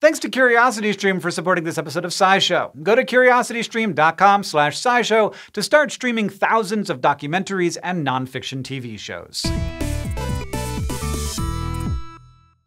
Thanks to CuriosityStream for supporting this episode of SciShow. Go to curiositystream.com/scishow to start streaming thousands of documentaries and nonfiction TV shows.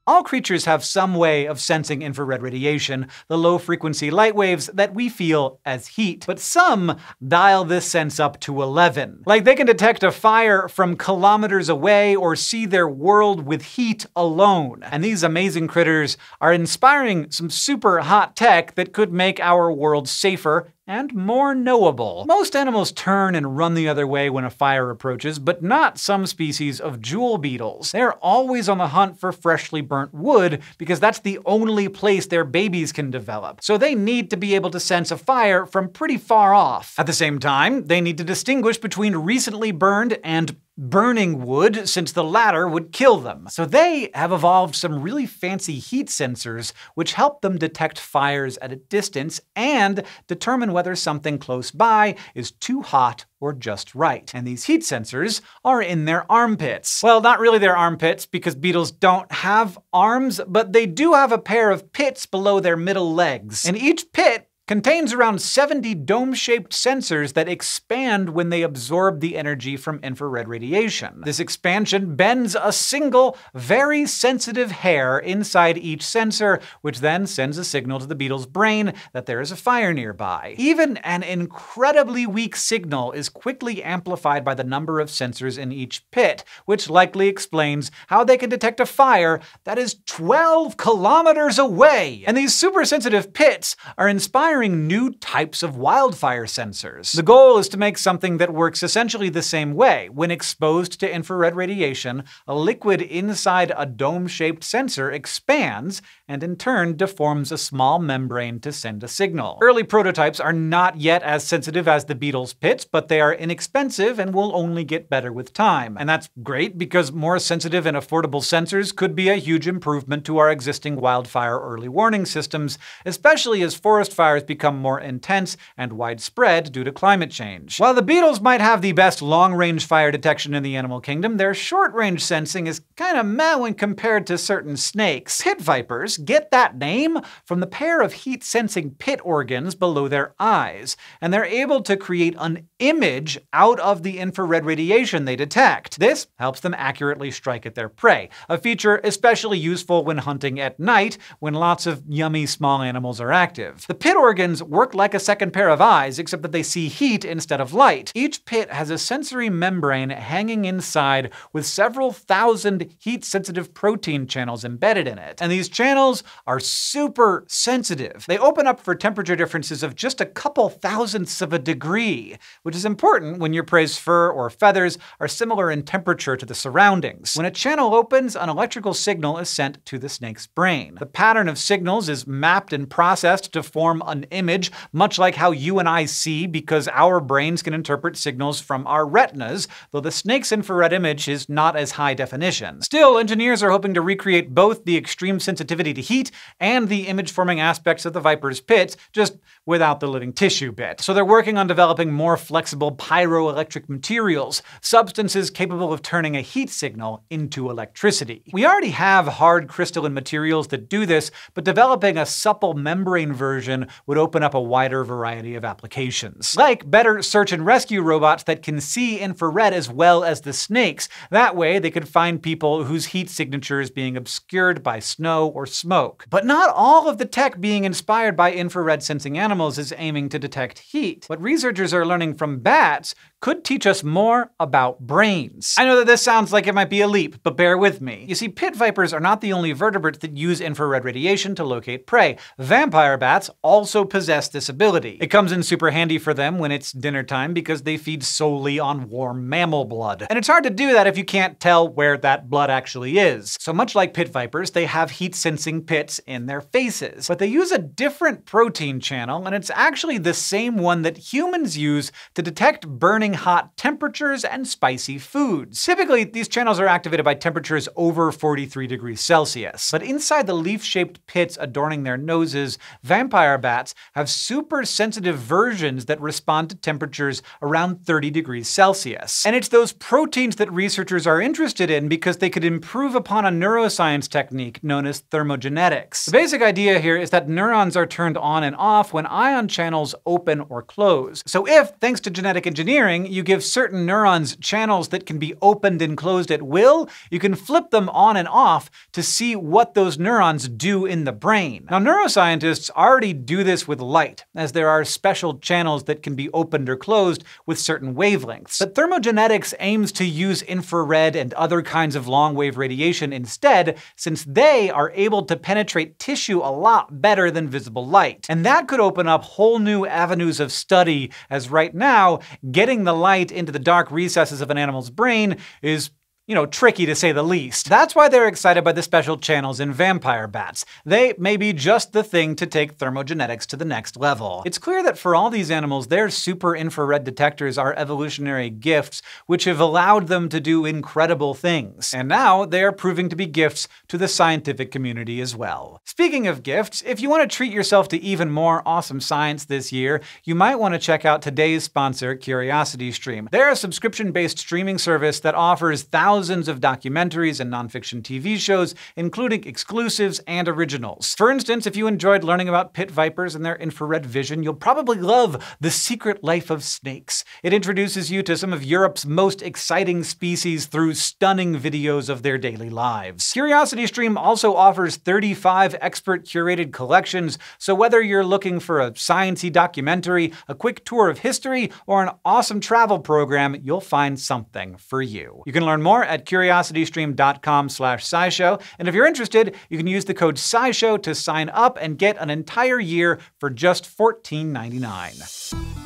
All creatures have some way of sensing infrared radiation, the low-frequency light waves that we feel as heat. But some dial this sense up to 11. Like they can detect a fire from kilometers away or see their world with heat alone. And these amazing critters are inspiring some super hot tech that could make our world safer and more knowable. Most animals turn and run the other way when a fire approaches, but not some species of jewel beetles. They're always on the hunt for freshly burnt wood because that's the only place their babies can develop. So they need to be able to sense a fire from pretty far off. At the same time, they need to distinguish between recently burned and burning wood, since the latter would kill them. So they have evolved some really fancy heat sensors which help them detect fires at a distance and determine whether something close by is too hot or just right. And these heat sensors are in their armpits. Well, not really their armpits, because beetles don't have arms, but they do have a pair of pits below their middle legs. And each pit contains around 70 dome-shaped sensors that expand when they absorb the energy from infrared radiation. This expansion bends a single, very sensitive hair inside each sensor, which then sends a signal to the beetle's brain that there is a fire nearby. Even an incredibly weak signal is quickly amplified by the number of sensors in each pit, which likely explains how they can detect a fire that is 12 kilometers away! And these super-sensitive pits are inspired new types of wildfire sensors. The goal is to make something that works essentially the same way. When exposed to infrared radiation, a liquid inside a dome-shaped sensor expands and in turn deforms a small membrane to send a signal. Early prototypes are not yet as sensitive as the beetle's pits, but they are inexpensive and will only get better with time. And that's great because more sensitive and affordable sensors could be a huge improvement to our existing wildfire early warning systems, especially as forest fires become more intense and widespread due to climate change. While the beetles might have the best long-range fire detection in the animal kingdom, their short-range sensing is kind of meh when compared to certain snakes. Pit vipers get that name from the pair of heat-sensing pit organs below their eyes, and they're able to create an image out of the infrared radiation they detect. This helps them accurately strike at their prey, a feature especially useful when hunting at night, when lots of yummy small animals are active. The pit organs work like a second pair of eyes, except that they see heat instead of light. Each pit has a sensory membrane hanging inside with several thousand heat-sensitive protein channels embedded in it. And these channels are super sensitive. They open up for temperature differences of just a couple thousandths of a degree, which is important when your prey's fur or feathers are similar in temperature to the surroundings. When a channel opens, an electrical signal is sent to the snake's brain. The pattern of signals is mapped and processed to form an image, much like how you and I see, because our brains can interpret signals from our retinas, though the snake's infrared image is not as high definition. Still, engineers are hoping to recreate both the extreme sensitivity to heat and the image-forming aspects of the viper's pits, just without the living tissue bit. So they're working on developing more flexible pyroelectric materials, substances capable of turning a heat signal into electricity. We already have hard crystalline materials that do this, but developing a supple membrane version would open up a wider variety of applications. Like better search and rescue robots that can see infrared as well as the snakes. That way, they could find people whose heat signature is being obscured by snow or smoke. But not all of the tech being inspired by infrared sensing animals is aiming to detect heat. What researchers are learning from bats could teach us more about brains. I know that this sounds like it might be a leap, but bear with me. You see, pit vipers are not the only vertebrates that use infrared radiation to locate prey. Vampire bats also possess this ability. It comes in super handy for them when it's dinner time because they feed solely on warm mammal blood. And it's hard to do that if you can't tell where that blood actually is. So much like pit vipers, they have heat-sensing pits in their faces. But they use a different protein channel, and it's actually the same one that humans use to detect burning boiling hot temperatures and spicy foods. Typically, these channels are activated by temperatures over 43 degrees Celsius. But inside the leaf-shaped pits adorning their noses, vampire bats have super-sensitive versions that respond to temperatures around 30 degrees Celsius. And it's those proteins that researchers are interested in because they could improve upon a neuroscience technique known as thermogenetics. The basic idea here is that neurons are turned on and off when ion channels open or close. So if, thanks to genetic engineering, you give certain neurons channels that can be opened and closed at will, you can flip them on and off to see what those neurons do in the brain. Now, neuroscientists already do this with light, as there are special channels that can be opened or closed with certain wavelengths. But thermogenetics aims to use infrared and other kinds of long-wave radiation instead, since they are able to penetrate tissue a lot better than visible light. And that could open up whole new avenues of study, as right now, getting the light into the dark recesses of an animal's brain is tricky to say the least. That's why they're excited by the special channels in vampire bats. They may be just the thing to take thermogenetics to the next level. It's clear that for all these animals, their super infrared detectors are evolutionary gifts, which have allowed them to do incredible things. And now they are proving to be gifts to the scientific community as well. Speaking of gifts, if you want to treat yourself to even more awesome science this year, you might want to check out today's sponsor, CuriosityStream. They're a subscription-based streaming service that offers thousands of documentaries and nonfiction TV shows, including exclusives and originals. For instance, if you enjoyed learning about pit vipers and their infrared vision, you'll probably love The Secret Life of Snakes. It introduces you to some of Europe's most exciting species through stunning videos of their daily lives. CuriosityStream also offers 35 expert-curated collections, so whether you're looking for a science-y documentary, a quick tour of history, or an awesome travel program, you'll find something for you. You can learn more at curiositystream.com/scishow. And if you're interested, you can use the code SCISHOW to sign up and get an entire year for just $14.99.